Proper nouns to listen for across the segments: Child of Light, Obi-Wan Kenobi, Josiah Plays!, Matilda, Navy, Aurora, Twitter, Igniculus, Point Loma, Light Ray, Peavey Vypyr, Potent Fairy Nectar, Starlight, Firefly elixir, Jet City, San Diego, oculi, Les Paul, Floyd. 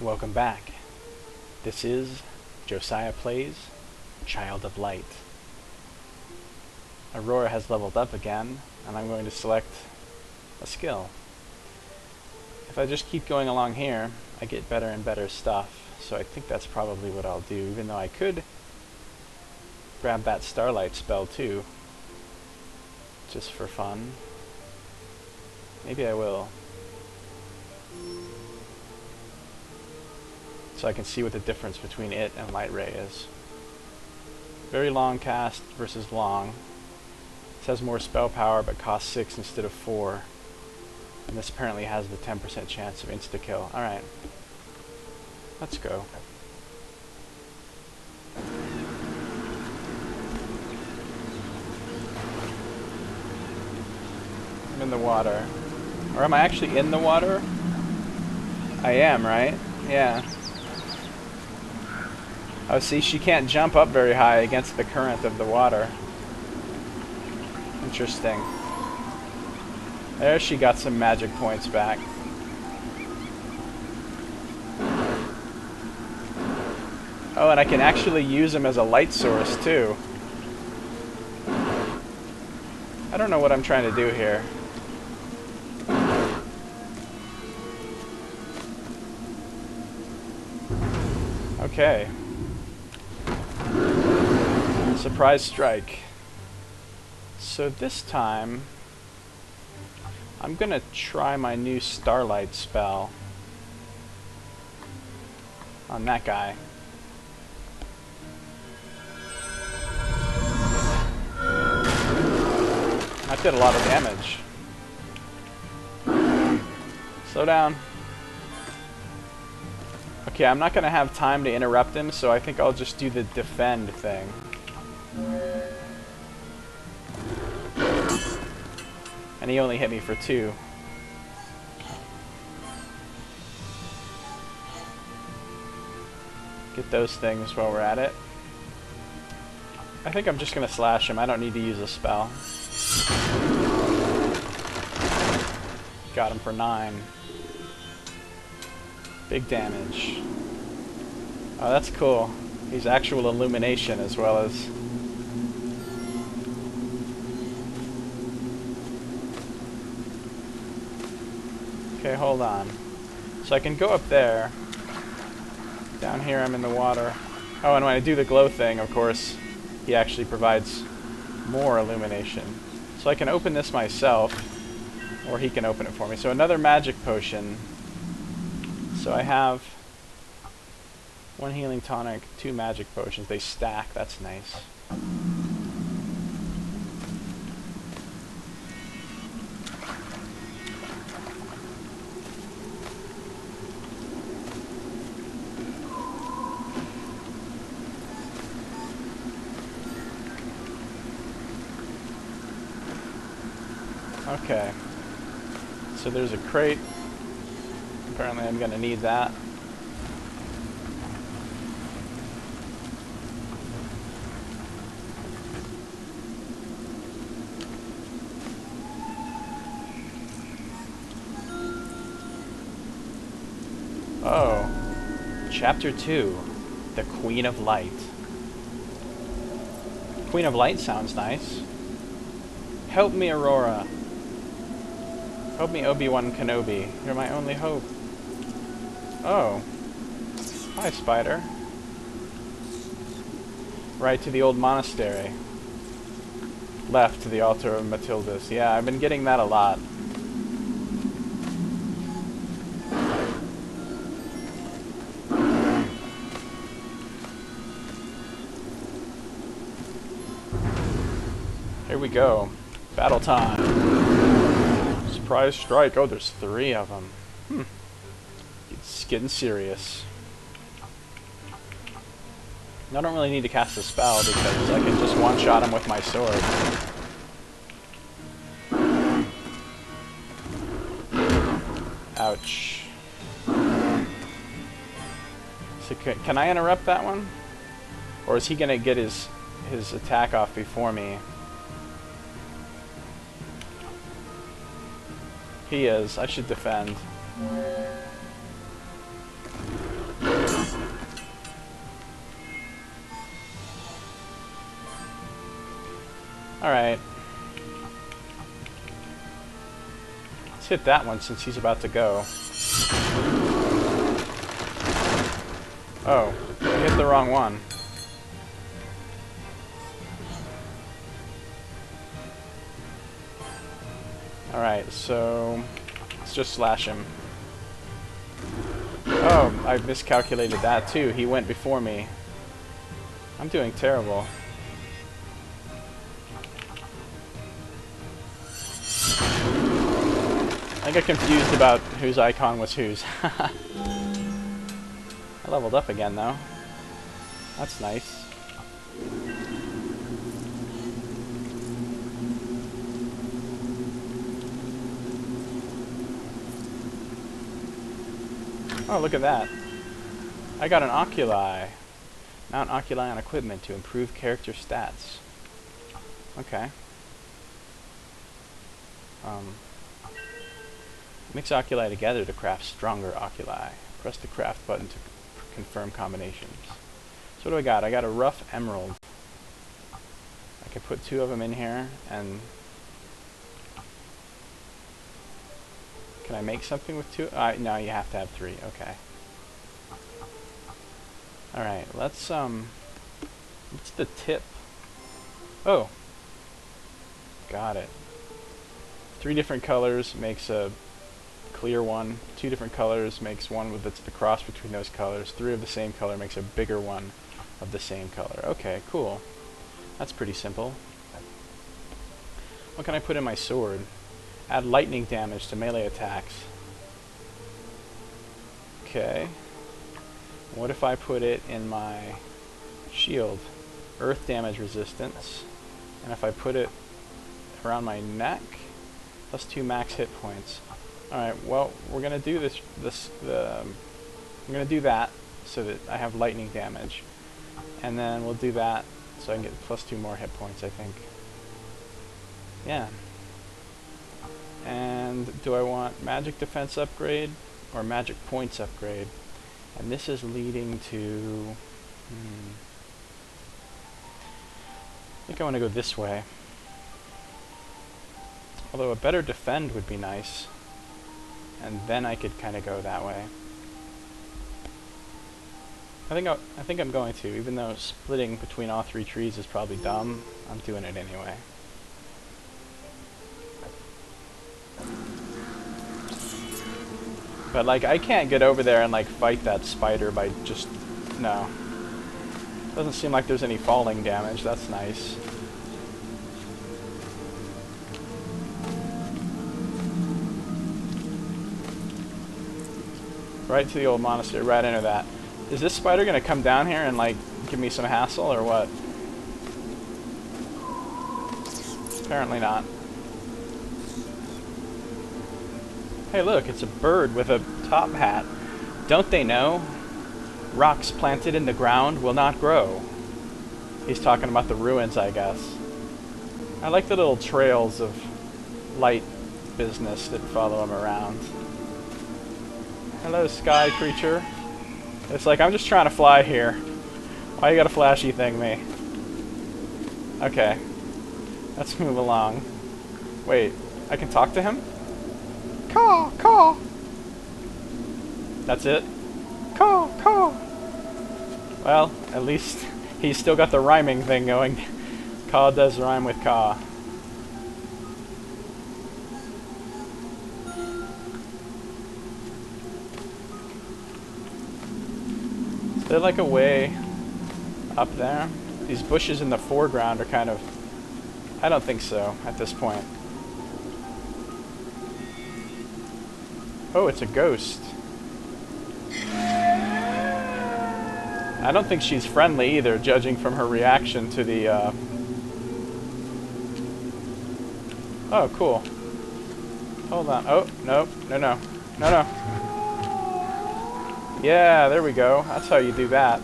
Welcome back. This is Josiah Plays!, Child of Light. Aurora has leveled up again, and I'm going to select a skill. If I just keep going along here, I get better and better stuff, so I think that's probably what I'll do, even though I could grab that Starlight spell too, just for fun. Maybe I will. So I can see what the difference between it and Light Ray is. Very long cast versus long. This has more spell power but costs 6 instead of 4. And this apparently has the 10% chance of insta-kill. Alright. Let's go. I'm in the water. Or am I actually in the water? I am, right? Yeah. Oh, see, she can't jump up very high against the current of the water. Interesting. There she got some magic points back. Oh, and I can actually use them as a light source, too. I don't know what I'm trying to do here. Okay. Surprise strike. So this time, I'm gonna try my new Starlight spell on that guy. That did a lot of damage. Slow down. Okay, I'm not gonna have time to interrupt him, so I think I'll just do the defend thing. And he only hit me for 2. Get those things while we're at it. I think I'm just gonna slash him. I don't need to use a spell. Got him for 9. Big damage. Oh, that's cool. He's actual illumination as well as... Okay, hold on. So I can go up there. Down here I'm in the water. Oh, and when I do the glow thing, of course, he actually provides more illumination. So I can open this myself, or he can open it for me. So another magic potion. So I have 1 healing tonic, 2 magic potions. They stack, that's nice. Okay, so there's a crate. Apparently I'm going to need that. Oh, Chapter 2, The Queen of Light. Queen of Light sounds nice. Help me, Aurora. Help me, Obi-Wan Kenobi. You're my only hope. Oh. Hi, spider. Right to the old monastery. Left to the altar of Matilda's. Yeah, I've been getting that a lot. Here we go. Battle time. Surprise strike. Oh, there's 3 of them. Hmm. It's getting serious. And I don't really need to cast a spell because I can just one-shot him with my sword. Ouch. So can I interrupt that one? Or is he gonna get his attack off before me? He is. I should defend. Alright. Let's hit that one since he's about to go. Oh, I hit the wrong one. Alright, so let's just slash him. Oh, I miscalculated that too. He went before me. I'm doing terrible. I got confused about whose icon was whose. I leveled up again though. That's nice. Oh, look at that. I got an oculi. Mount oculi on equipment to improve character stats. Okay. Mix oculi together to craft stronger oculi. Press the craft button to confirm combinations. So what do I got? I got a rough emerald. I can put two of them in here and... Can I make something with two? No, you have to have three. Okay. Alright, let's, what's the tip? Oh! Got it. Three different colors makes a clear one. Two different colors makes one that's the cross between those colors. Three of the same color makes a bigger one of the same color. Okay, cool. That's pretty simple. What can I put in my sword? Add lightning damage to melee attacks. Okay. What if I put it in my shield? Earth damage resistance. And if I put it around my neck, plus 2 max hit points. Alright, well, we're gonna do I'm gonna do that so that I have lightning damage. And then we'll do that so I can get plus 2 more hit points, I think. Yeah. And do I want magic defense upgrade or magic points upgrade? And this is leading to... I think I want to go this way. Although a better defend would be nice. And then I could kind of go that way. I think I'm going to, even though splitting between all three trees is probably dumb. I'm doing it anyway. But, like, I can't get over there and, like, fight that spider by just... No. Doesn't seem like there's any falling damage. That's nice. Right to the old monastery. Right into that. Is this spider going to come down here and, like, give me some hassle or what? Apparently not. Hey look, it's a bird with a top hat. Don't they know? Rocks planted in the ground will not grow. He's talking about the ruins, I guess. I like the little trails of light business that follow him around. Hello, sky creature. It's like, I'm just trying to fly here. Why you gotta flashy thing me? Okay. Let's move along. Wait, I can talk to him? Caw, caw. That's it? Caw, caw. Well, at least he's still got the rhyming thing going. Caw does rhyme with caw. Is there like a way up there? These bushes in the foreground are kind of... I don't think so at this point. Oh, it's a ghost. I don't think she's friendly either, judging from her reaction to the... Oh, cool. Hold on. Oh, no. No, no. No, no. Yeah, there we go. That's how you do that.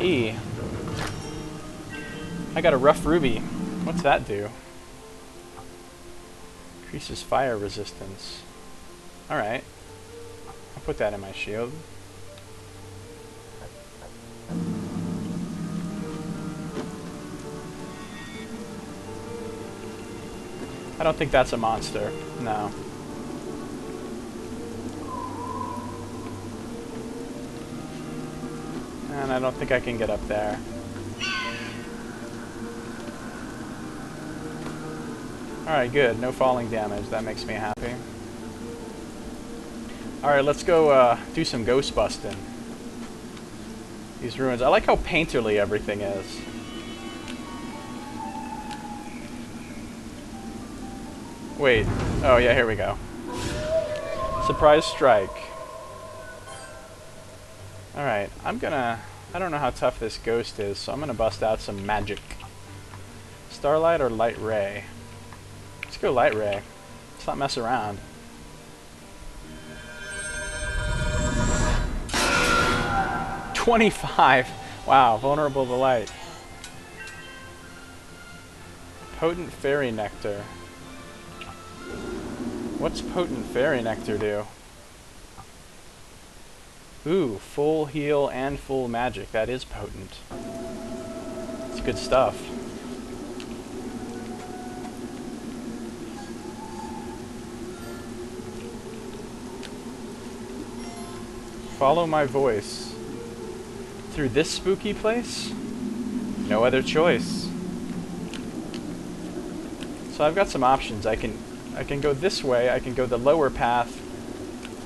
E. I got a rough ruby. What's that do? Increases fire resistance. Alright. I'll put that in my shield. I don't think that's a monster. No. And I don't think I can get up there. Alright, good. No falling damage. That makes me happy. Alright, let's go do some ghost busting. These ruins. I like how painterly everything is. Wait. Oh, yeah, here we go. Surprise strike. Alright, I'm gonna... I don't know how tough this ghost is, so I'm gonna bust out some magic. Starlight or Light Ray? Let's go Light Ray. Let's not mess around. $25! Wow, vulnerable to light. Potent Fairy Nectar. What's Potent Fairy Nectar do? Ooh, full heal and full magic. That is potent. It's good stuff. Follow my voice. Through this spooky place? No other choice. So I've got some options. I can go this way, I can go the lower path,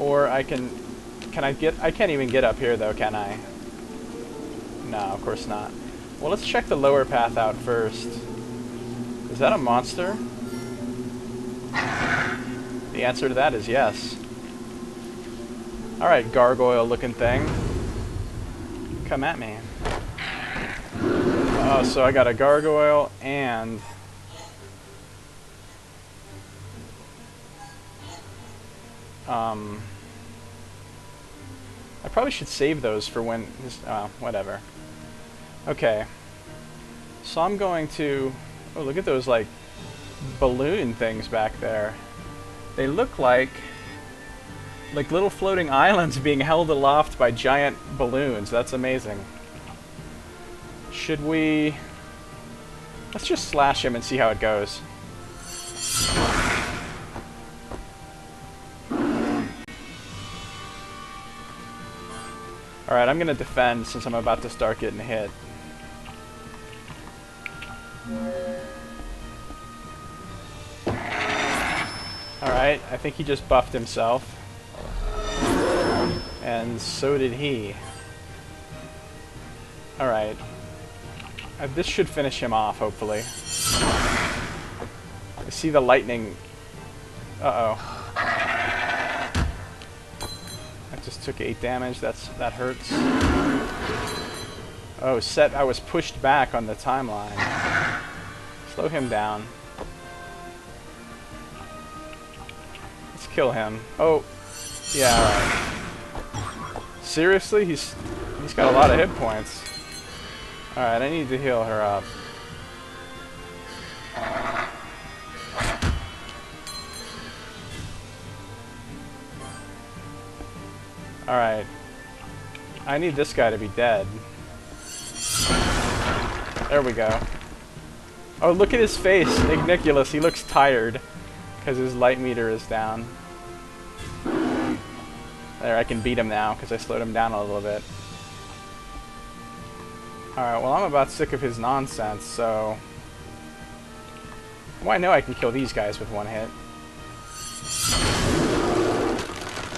or I can... I can't even get up here though, can I? No, of course not. Well, let's check the lower path out first. Is that a monster? The answer to that is yes. Alright, gargoyle looking thing. Come at me. Oh, so I got a gargoyle and... I probably should save those for when... whatever. Okay. So I'm going to... Oh, look at those, like, balloon things back there. They look like... like little floating islands being held aloft by giant balloons. That's amazing. Should we... let's just slash him and see how it goes. Alright, I'm gonna defend since I'm about to start getting hit. Alright, I think he just buffed himself. And so did he. Alright. This should finish him off, hopefully. I see the lightning. Uh-oh. I just took 8 damage. That hurts. Oh, I was pushed back on the timeline. Slow him down. Let's kill him. Oh. Yeah, alright. Seriously? He's got a lot of hit points. Alright, I need to heal her up. Alright. I need this guy to be dead. There we go. Oh, look at his face! Igniculus, he looks tired. Because his light meter is down. There, I can beat him now, because I slowed him down a little bit. Alright, well I'm about sick of his nonsense, so... well, I know I can kill these guys with one hit.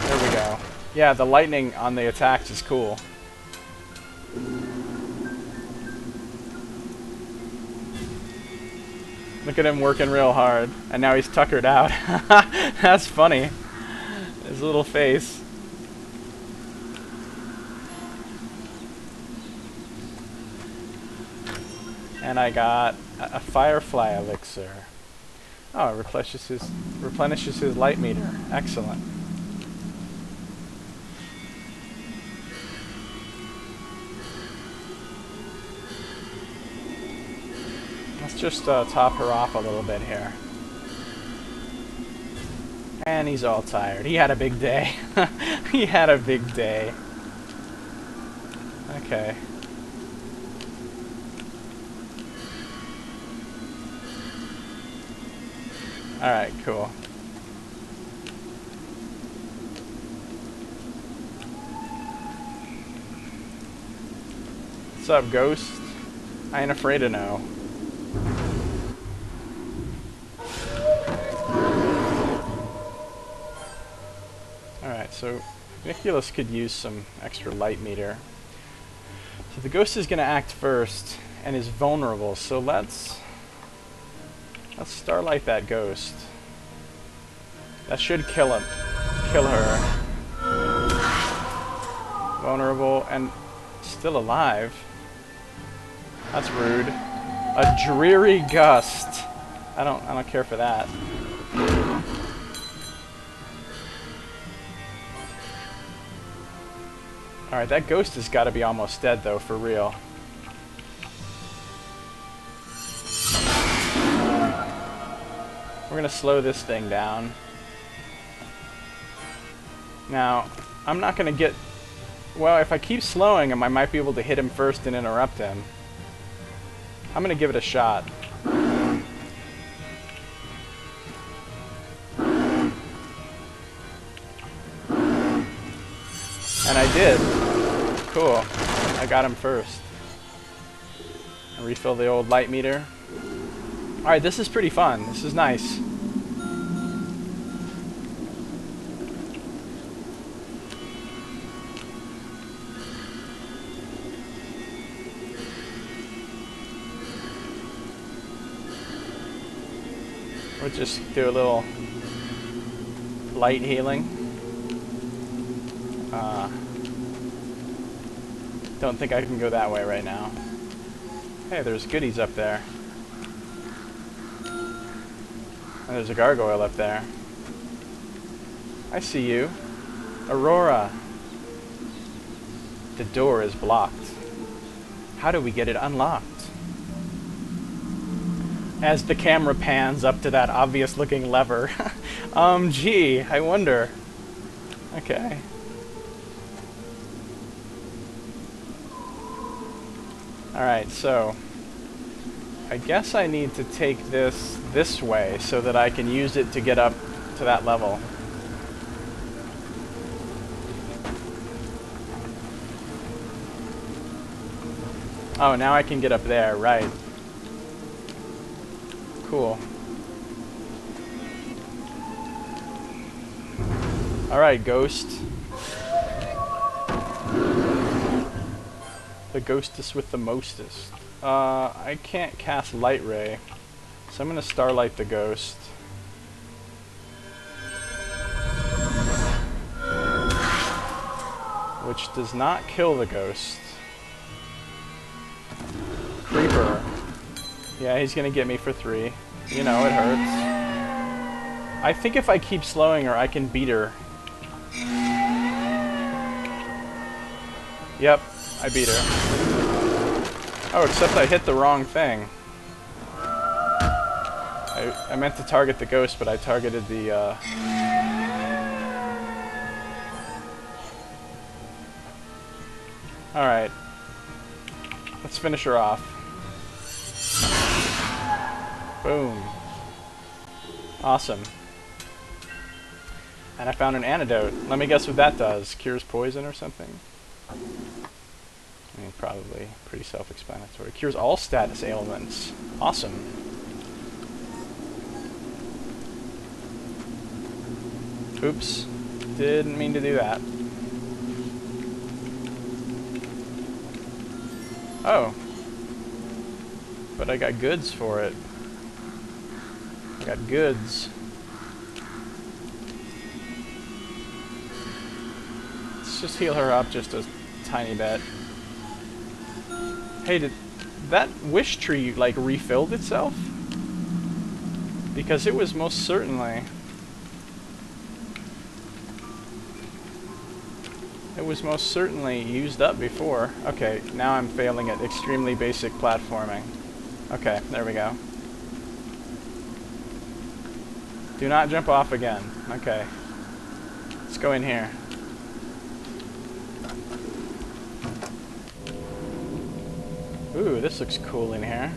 There we go. Yeah, the lightning on the attacks is cool. Look at him working real hard. And now he's tuckered out. That's funny. His little face. And I got a Firefly elixir. Oh, it replenishes his light meter. Excellent. Let's just top her off a little bit here. And he's all tired. He had a big day. He had a big day. Okay. Alright, cool. What's up, ghost? I ain't afraid of no. Alright, so Igniculus could use some extra light meter. So the ghost is going to act first and is vulnerable, so let's starlight that ghost. That should kill him. Kill her. Vulnerable and still alive. That's rude. A dreary gust. I don't care for that. Alright, that ghost has got to be almost dead, though, for real. We're going to slow this thing down. Now, I'm not going to get... Well, if I keep slowing him, I might be able to hit him first and interrupt him. I'm going to give it a shot. And I did. Cool. I got him first. I refill the old light meter. Alright, this is pretty fun. This is nice. We'll just do a little light healing. Don't think I can go that way right now. Hey, there's goodies up there. And there's a gargoyle up there. I see you. Aurora! The door is blocked. How do we get it unlocked? As the camera pans up to that obvious-looking lever. Gee, I wonder. Okay. Alright, so I guess I need to take this way so that I can use it to get up to that level. Oh, now I can get up there, right. Cool. Alright, ghost. The ghostest with the mostest. I can't cast Light Ray, so I'm going to starlight the ghost. Which does not kill the ghost. Creeper. Yeah, he's going to get me for 3. You know, it hurts. I think if I keep slowing her, I can beat her. Yep. I beat her. Oh, except I hit the wrong thing. I meant to target the ghost, but I targeted the, Alright. Let's finish her off. Boom. Awesome. And I found an antidote. Let me guess what that does. Cures poison or something? I mean, probably pretty self-explanatory. Cures all status ailments. Awesome. Oops. Didn't mean to do that. Oh. But I got goods for it. I got goods. Let's just heal her up just a tiny bit. Hey, did that wish tree, like, refilled itself? Because it was most certainly... It was most certainly used up before. Okay, now I'm failing at extremely basic platforming. Okay, there we go. Do not jump off again. Okay. Let's go in here. Ooh, this looks cool in here.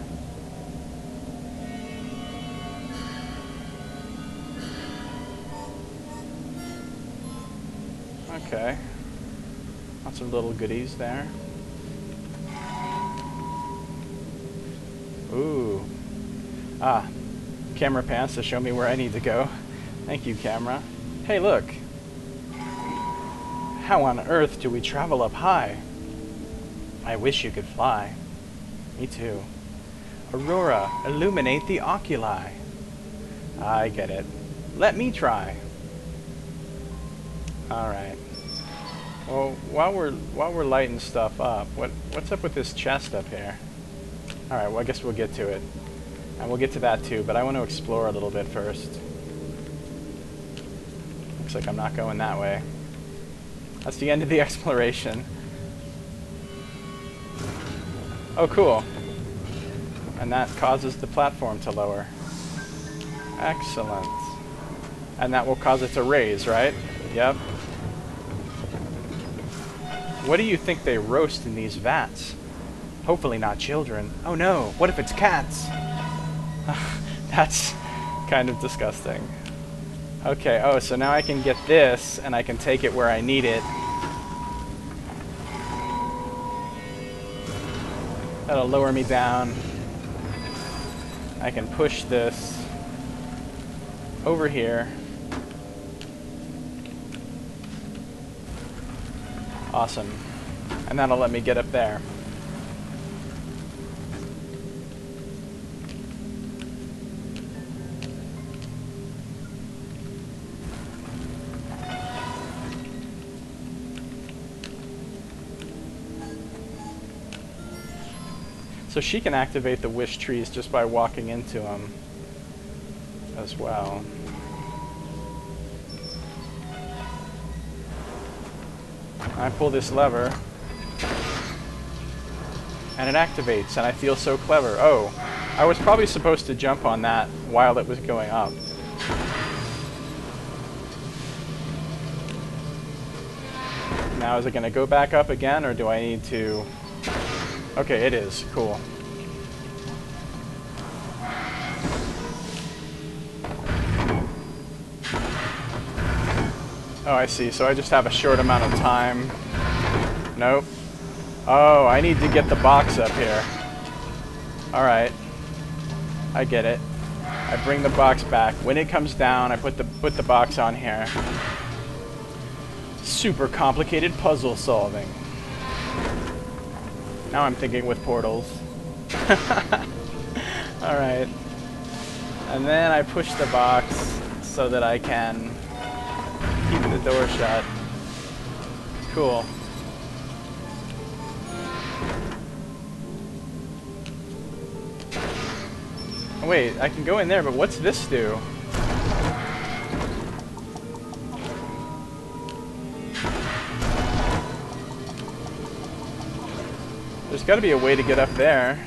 Okay. Lots of little goodies there. Ooh. Ah. Camera pants to show me where I need to go. Thank you, camera. Hey, look. How on earth do we travel up high? I wish you could fly. Me too. Aurora, illuminate the oculi. I get it. Let me try. Alright. Well, while we're lighting stuff up, what's up with this chest up here? Alright, well, I guess we'll get to it. And we'll get to that too, but I want to explore a little bit first. Looks like I'm not going that way. That's the end of the exploration. Oh, cool. And that causes the platform to lower. Excellent. And that will cause it to raise, right? Yep. What do you think they roast in these vats? Hopefully not children. Oh no, what if it's cats? That's kind of disgusting. Okay, oh, so now I can get this, and I can take it where I need it. That'll lower me down. I can push this over here. Awesome. And that'll let me get up there. So she can activate the wish trees just by walking into them as well. I pull this lever and it activates and I feel so clever. Oh, I was probably supposed to jump on that while it was going up. Now is it going to go back up again or do I need to... Okay, it is. Cool. Oh, I see. So I just have a short amount of time. Nope. Oh, I need to get the box up here. Alright. I get it. I bring the box back. When it comes down, I put the box on here. Super complicated puzzle solving. Now I'm thinking with portals. Alright. And then I push the box so that I can keep the door shut. Cool. Oh, wait, I can go in there, but what's this do? There's got to be a way to get up there,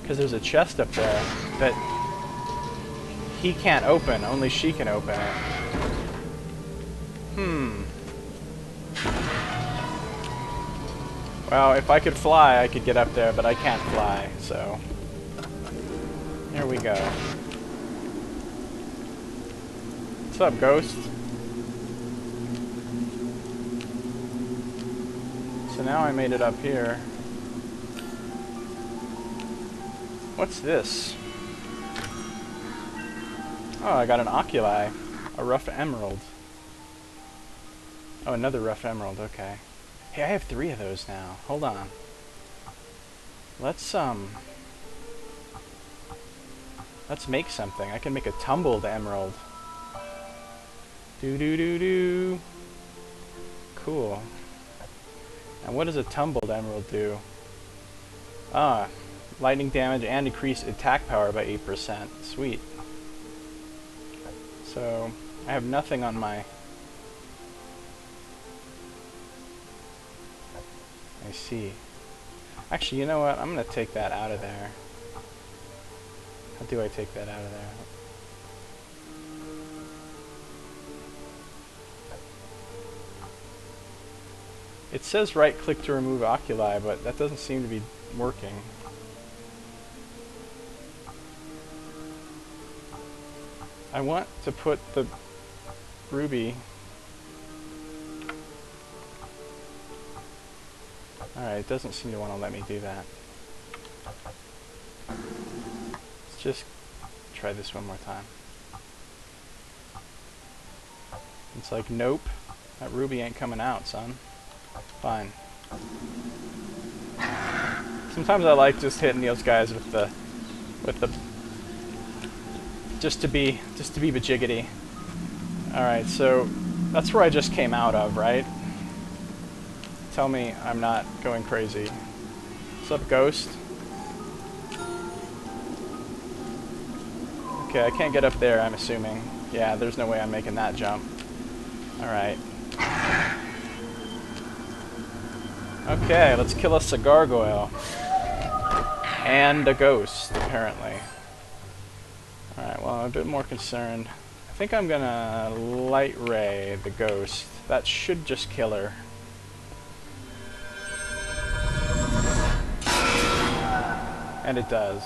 because there's a chest up there that he can't open, only she can open it. Hmm. Well, if I could fly, I could get up there, but I can't fly, so... Here we go. What's up, ghost? So now I made it up here. What's this? Oh, I got an oculi. A rough emerald. Oh, another rough emerald, okay. Hey, I have 3 of those now. Hold on. Let's make something. I can make a tumbled emerald. Doo-doo-doo-doo. Cool. And what does a tumbled emerald do? Ah, lightning damage and increased attack power by 8%. Sweet. So, I have nothing on my... I see. Actually, you know what? I'm going to take that out of there. How do I take that out of there? It says right-click to remove oculi, but that doesn't seem to be working. I want to put the ruby Alright, it doesn't seem to want to let me do that. Let's just try this one more time. It's like, nope, that ruby ain't coming out, son. Fine. Sometimes I like just hitting those guys with the, just to be bajiggity. Alright, so that's where I just came out of, right? Tell me I'm not going crazy. What's up, ghost? Okay, I can't get up there, I'm assuming. Yeah, there's no way I'm making that jump. Alright. Okay, let's kill us a gargoyle. And a ghost, apparently. Alright, well, I'm a bit more concerned. I think I'm gonna Light Ray the ghost. That should just kill her. And it does.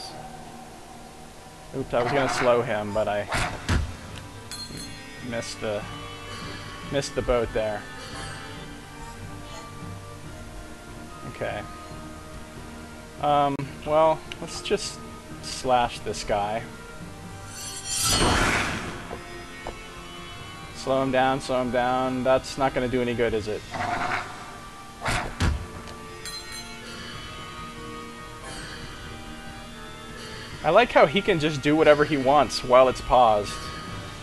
Oops, I was gonna slow him, but I missed the boat there. Okay. Well, let's just slash this guy. Slow him down, slow him down. That's not gonna do any good, is it? I like how he can just do whatever he wants while it's paused,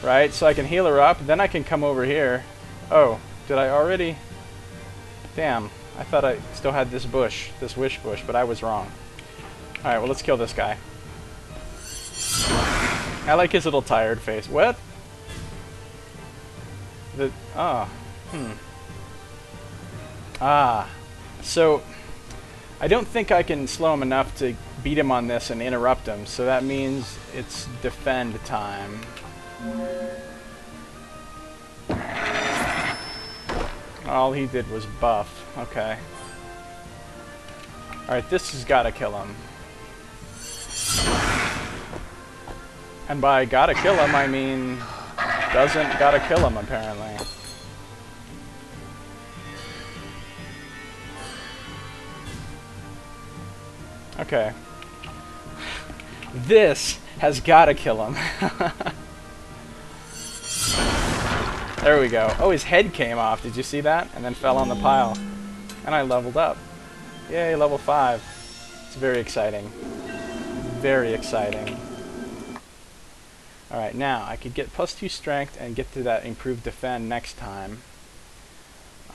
right? So I can heal her up, then I can come over here. Oh, did I already? Damn, I thought I still had this bush, this wish bush, but I was wrong. Alright, well, let's kill this guy. I like his little tired face. What? The, ah, oh, hmm. Ah, so I don't think I can slow him enough to beat him on this and interrupt him, so that means it's defend time. All he did was buff. Okay. Alright, this has gotta kill him. And by gotta kill him, I mean doesn't gotta kill him, apparently. Okay. This has gotta kill him. There we go. Oh, his head came off. Did you see that? And then fell on the pile. And I leveled up. Yay, level 5. It's very exciting. Very exciting. Alright, now I could get plus 2 strength and get to that improved defend next time.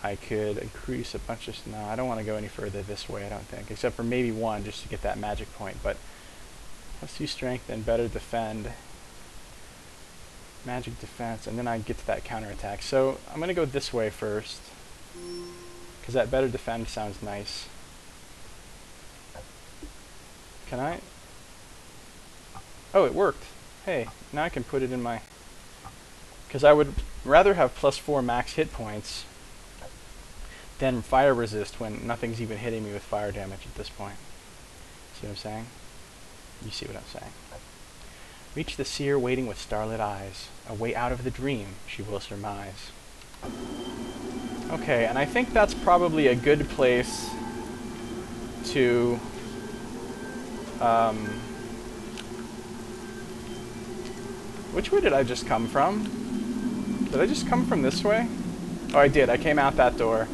I could increase a bunch of... No, I don't want to go any further this way, I don't think. Except for maybe one, just to get that magic point. But plus 2 strength and better defend. Magic defense, and then I get to that counterattack. So I'm gonna go this way first, because that better defend sounds nice. Can I? Oh, it worked. Hey, now I can put it in my, because I would rather have plus 4 max hit points than fire resist when nothing's even hitting me with fire damage at this point. See what I'm saying? You see what I'm saying. Reach the seer waiting with starlit eyes. A way out of the dream she will surmise. Okay, and I think that's probably a good place to which way did I just come from? Did I just come from this way? Oh, I did. I came out that door.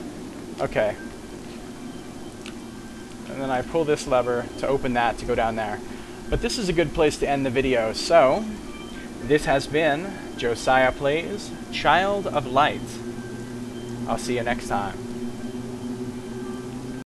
Okay. And then I pull this lever to open that to go down there. But this is a good place to end the video, so this has been Josiah Plays, Child of Light. I'll see you next time.